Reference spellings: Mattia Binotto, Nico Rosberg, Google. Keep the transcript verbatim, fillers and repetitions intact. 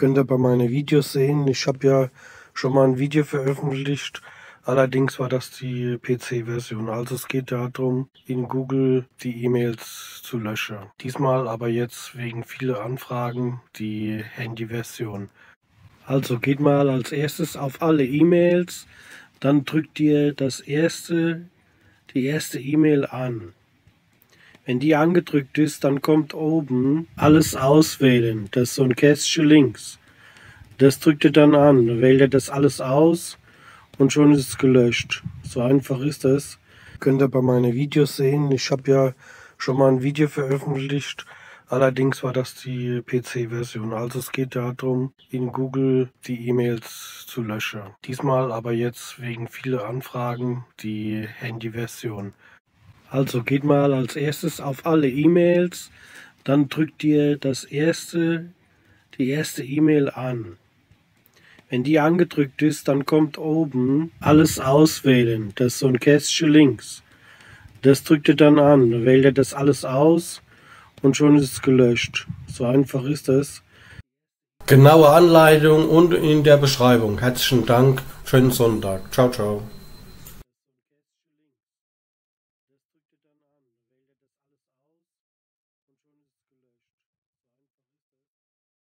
Könnt ihr bei meinen Videos sehen. Ich habe ja schon mal ein Video veröffentlicht. Allerdings war das die P C-Version. Also es geht darum, in Google die E-Mails zu löschen. Diesmal aber jetzt wegen vieler Anfragen die Handy-Version. Also geht mal als erstes auf alle E-Mails. Dann drückt ihr das erste, die erste E-Mail an. Wenn die angedrückt ist, dann kommt oben alles auswählen. Das ist so ein Kästchen links. Das drückt ihr dann an, wählt ihr das alles aus und schon ist es gelöscht. So einfach ist das. Könnt ihr bei meinen Videos sehen. Ich habe ja schon mal ein Video veröffentlicht. Allerdings war das die P C-Version. Also es geht darum, in Google die E-Mails zu löschen. Diesmal aber jetzt wegen vieler Anfragen die Handy-Version. Also geht mal als erstes auf alle E-Mails, dann drückt ihr das erste, die erste E-Mail an. Wenn die angedrückt ist, dann kommt oben alles auswählen. Das ist so ein Kästchen links. Das drückt ihr dann an, wählt ihr das alles aus und schon ist es gelöscht. So einfach ist das. Genaue Anleitung und in der Beschreibung. Herzlichen Dank, schönen Sonntag. Ciao, ciao.